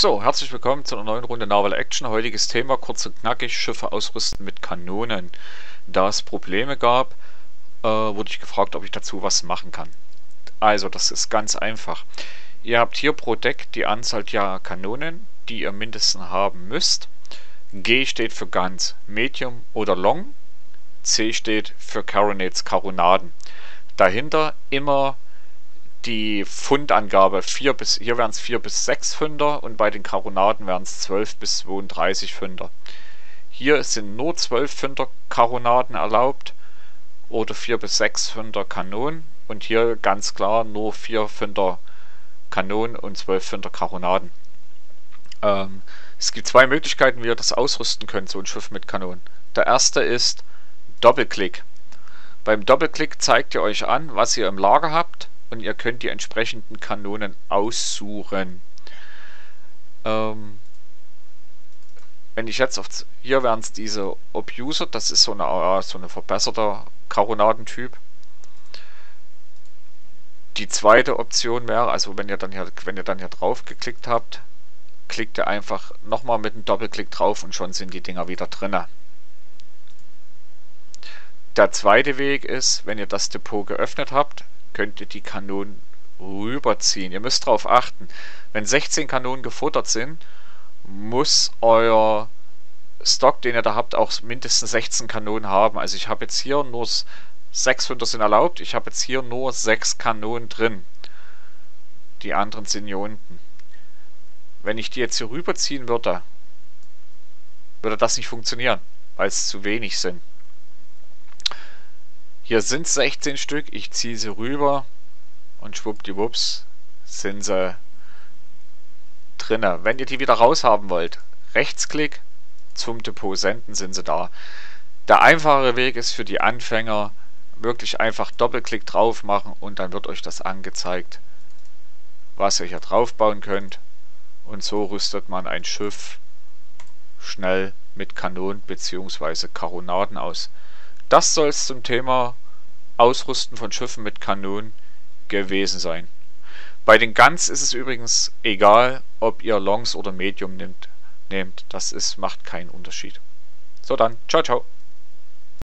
So, herzlich willkommen zu einer neuen Runde Naval Action. Heutiges Thema, kurz und knackig, Schiffe ausrüsten mit Kanonen. Da es Probleme gab, wurde ich gefragt, ob ich dazu was machen kann. Also, das ist ganz einfach. Ihr habt hier pro Deck die Anzahl der Kanonen, die ihr mindestens haben müsst. G steht für ganz, Medium oder Long. C steht für Carronades, Carronaden. Dahinter immer die Pfundangabe, hier wären es 4 bis 6 Pfünder und bei den Carronaden wären es 12 bis 32 Pfünder. Hier sind nur 12 Pfünder Carronaden erlaubt oder 4 bis 6 Pfünder Kanonen und hier ganz klar nur 4 Pfünder Kanonen und 12 Pfünder Carronaden. Es gibt zwei Möglichkeiten, wie ihr das ausrüsten könnt, so ein Schiff mit Kanonen. Der erste ist Doppelklick. Beim Doppelklick zeigt ihr euch an, was ihr im Lager habt. Und ihr könnt die entsprechenden Kanonen aussuchen. Wenn ich jetzt auf... Hier wären es diese Obuser. Das ist so eine verbesserte Carronadentyp. Die zweite Option wäre, also wenn ihr dann hier drauf geklickt habt, klickt ihr einfach nochmal mit einem Doppelklick drauf und schon sind die Dinger wieder drin. Der zweite Weg ist, wenn ihr das Depot geöffnet habt, könnt ihr die Kanonen rüberziehen. Ihr müsst darauf achten, wenn 16 Kanonen gefuttert sind, muss euer Stock, den ihr da habt, auch mindestens 16 Kanonen haben. Also ich habe jetzt hier nur 6 Pfünder sind erlaubt, ich habe jetzt hier nur 6 Kanonen drin. Die anderen sind hier unten. Wenn ich die jetzt hier rüberziehen würde, würde das nicht funktionieren, weil es zu wenig sind. Hier sind es 16 Stück, ich ziehe sie rüber und schwuppdiwupps sind sie drinne. Wenn ihr die wieder raus haben wollt, Rechtsklick, zum Depot senden, sind sie da. Der einfache Weg ist für die Anfänger, wirklich einfach Doppelklick drauf machen und dann wird euch das angezeigt, was ihr hier drauf bauen könnt. Und so rüstet man ein Schiff schnell mit Kanonen bzw. Carronaden aus. Das soll es zum Thema Ausrüsten von Schiffen mit Kanonen gewesen sein. Bei den Guns ist es übrigens egal, ob ihr Longs oder Medium nehmt. Das macht keinen Unterschied. So dann, ciao, ciao.